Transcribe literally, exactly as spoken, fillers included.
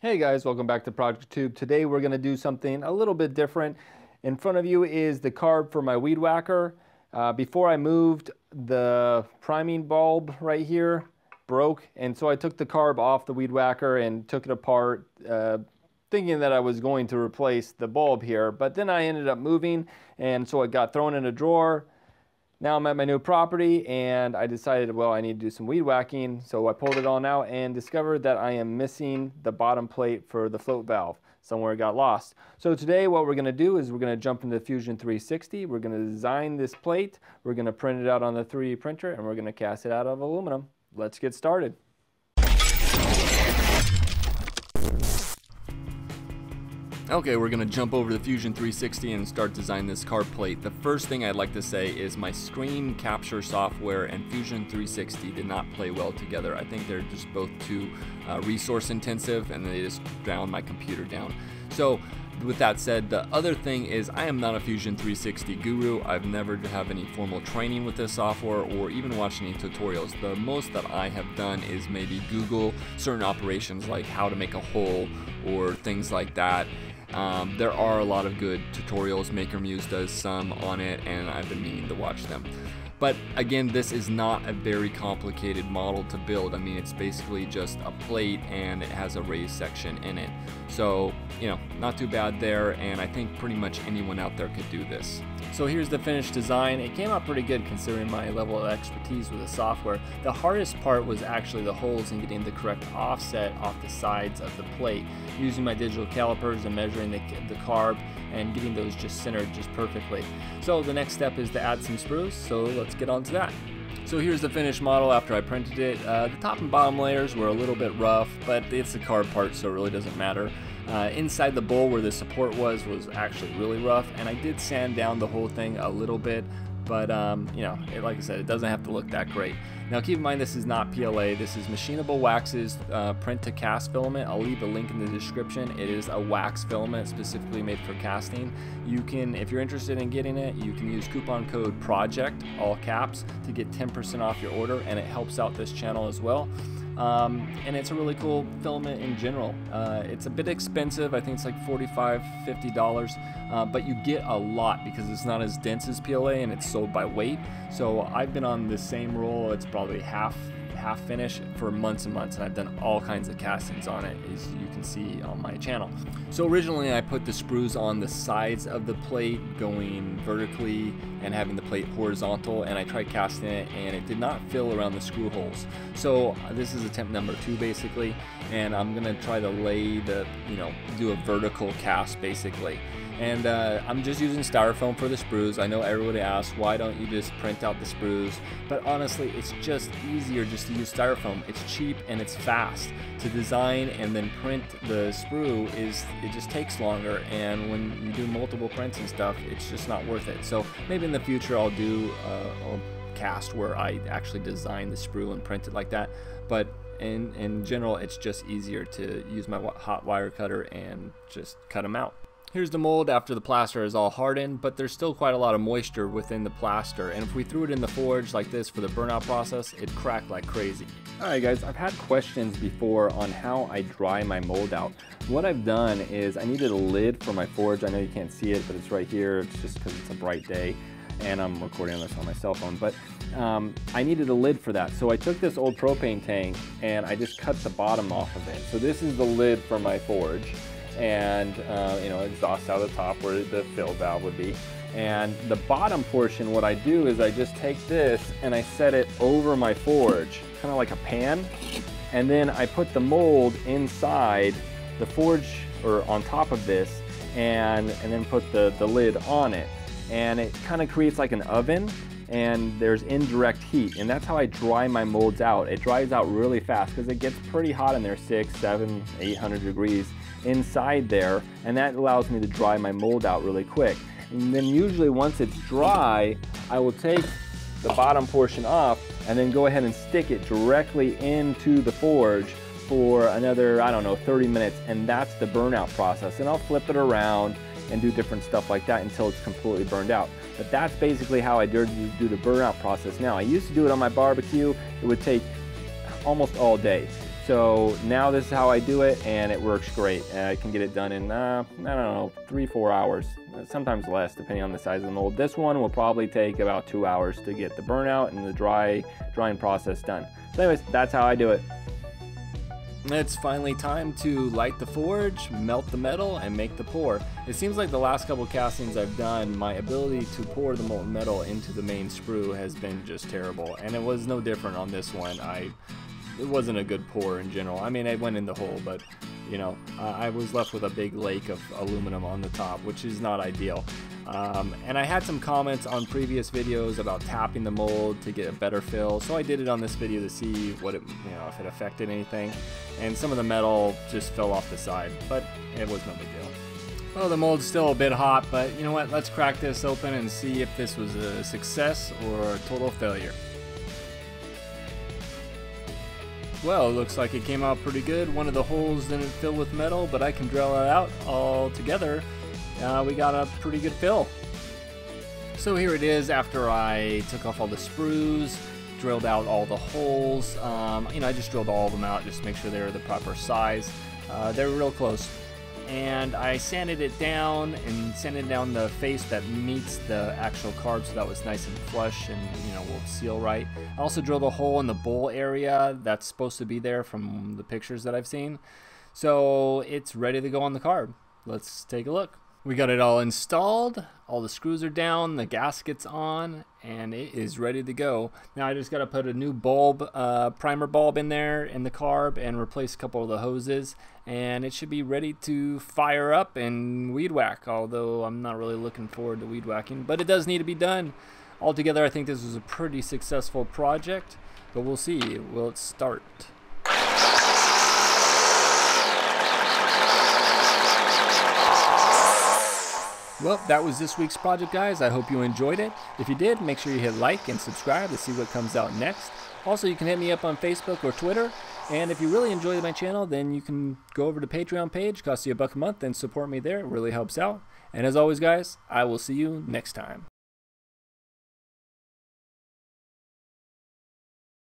Hey guys, welcome back to Project Tube. Today we're going to do something a little bit different. In front of you is the carb for my weed whacker. Uh, before I moved, the priming bulb right here broke, and so I took the carb off the weed whacker and took it apart, uh, thinking that I was going to replace the bulb here. But then I ended up moving, and so it got thrown in a drawer. Now I'm at my new property and I decided, well, I need to do some weed whacking. So I pulled it all out and discovered that I am missing the bottom plate for the float valve. Somewhere it got lost. So today what we're going to do is we're going to jump into Fusion three sixty. We're going to design this plate. We're going to print it out on the three D printer and we're going to cast it out of aluminum. Let's get started. Okay, we're gonna jump over to Fusion three sixty and start designing this carb plate. The first thing I'd like to say is my screen capture software and Fusion three sixty did not play well together. I think they're just both too uh, resource intensive and they just drowned my computer down. So with that said, the other thing is I am not a Fusion three sixty guru. I've never had any formal training with this software or even watched any tutorials. The most that I have done is maybe Google certain operations like how to make a hole or things like that. Um, there are a lot of good tutorials. Maker Muse does some on it and I've been meaning to watch them. But again, this is not a very complicated model to build. I mean, it's basically just a plate and it has a raised section in it. So, you know, not too bad there, and I think pretty much anyone out there could do this. So here's the finished design. It came out pretty good considering my level of expertise with the software. The hardest part was actually the holes and getting the correct offset off the sides of the plate. Using my digital calipers and measuring the, the carb and getting those just centered just perfectly. So the next step is to add some sprues, so let's get on to that. So here's the finished model after I printed it. Uh, the top and bottom layers were a little bit rough, but it's the carb part, so it really doesn't matter. Uh, inside the bowl where the support was was actually really rough, and I did sand down the whole thing a little bit, but um, you know, it, like I said, it doesn't have to look that great. Now keep in mind this is not P L A, this is machinable waxes uh, print to cast filament. I'll leave the link in the description. It is a wax filament specifically made for casting. You can, if you're interested in getting it, you can use coupon code PROJECT, all caps, to get ten percent off your order, and it helps out this channel as well. Um, and it's a really cool filament in general. Uh, it's a bit expensive, I think it's like forty-five, fifty dollars, uh, but you get a lot because it's not as dense as P L A and it's sold by weight. So I've been on the same roll, it's probably half half finish for months and months, and I've done all kinds of castings on it, as you can see on my channel. So originally I put the sprues on the sides of the plate going vertically and having the plate horizontal, and I tried casting it and it did not fill around the screw holes. So this is attempt number two basically, and I'm gonna try to lay the, you know, do a vertical cast basically. And uh, I'm just using styrofoam for the sprues. I know everybody asks, why don't you just print out the sprues? But honestly, it's just easier just to use styrofoam. It's cheap and it's fast. To design and then print the sprue is, it just takes longer. And when you do multiple prints and stuff, it's just not worth it. So maybe in the future I'll do uh, I'll cast where I actually design the sprue and print it like that. But in, in general, it's just easier to use my hot wire cutter and just cut them out. Here's the mold after the plaster is all hardened, but there's still quite a lot of moisture within the plaster, and if we threw it in the forge like this for the burnout process, it'd crack like crazy. Alright guys, I've had questions before on how I dry my mold out. What I've done is I needed a lid for my forge. I know you can't see it, but it's right here. It's just because it's a bright day and I'm recording this on my cell phone, but um, I needed a lid for that. So I took this old propane tank and I just cut the bottom off of it. So this is the lid for my forge. And uh, you know, exhaust out of the top where the fill valve would be. And the bottom portion, what I do is I just take this and I set it over my forge, kind of like a pan. And then I put the mold inside the forge or on top of this, and, and then put the, the lid on it. And it kind of creates like an oven, and there's indirect heat, and that's how I dry my molds out. It dries out really fast because it gets pretty hot in there, six, seven, eight hundred degrees inside there, and that allows me to dry my mold out really quick. And then usually once it's dry, I will take the bottom portion off and then go ahead and stick it directly into the forge for another, I don't know, thirty minutes, and that's the burnout process. And I'll flip it around and do different stuff like that until it's completely burned out. But that's basically how I do the burnout process now. I used to do it on my barbecue. It would take almost all day. So now this is how I do it, and it works great. I can get it done in, uh, I don't know, three, four hours, sometimes less, depending on the size of the mold. This one will probably take about two hours to get the burnout and the dry drying process done. So anyways, that's how I do it. It's finally time to light the forge, melt the metal, and make the pour. It seems like the last couple castings I've done, my ability to pour the molten metal into the main sprue has been just terrible, and it was no different on this one. I... It wasn't a good pour in general. I mean, I went in the hole, but you know, uh, I was left with a big lake of aluminum on the top, which is not ideal. Um, and I had some comments on previous videos about tapping the mold to get a better fill, so I did it on this video to see what it, you know, if it affected anything. And some of the metal just fell off the side, but it was no big deal. Well, the mold's still a bit hot, but you know what? Let's crack this open and see if this was a success or a total failure. Well, it looks like it came out pretty good. One of the holes didn't fill with metal, but I can drill it out all together. Uh, we got a pretty good fill. So here it is after I took off all the sprues, drilled out all the holes. Um, you know, I just drilled all of them out just to make sure they were the proper size. Uh, they were real close. And I sanded it down and sanded down the face that meets the actual carb, so that was nice and flush and, you know, will seal right. I also drilled a hole in the bowl area that's supposed to be there from the pictures that I've seen. So it's ready to go on the carb. Let's take a look. We got it all installed, all the screws are down, the gasket's on, and it is ready to go. Now I just got to put a new bulb, uh, primer bulb in there in the carb and replace a couple of the hoses, and it should be ready to fire up and weed whack, although I'm not really looking forward to weed whacking, but it does need to be done. Altogether, I think this was a pretty successful project, but we'll see. Will it start? Well, that was this week's project, guys. I hope you enjoyed it. If you did, make sure you hit like and subscribe to see what comes out next. Also, you can hit me up on Facebook or Twitter. And if you really enjoyed my channel, then you can go over to Patreon page, costs you a buck a month, and support me there. It really helps out. And as always, guys, I will see you next time.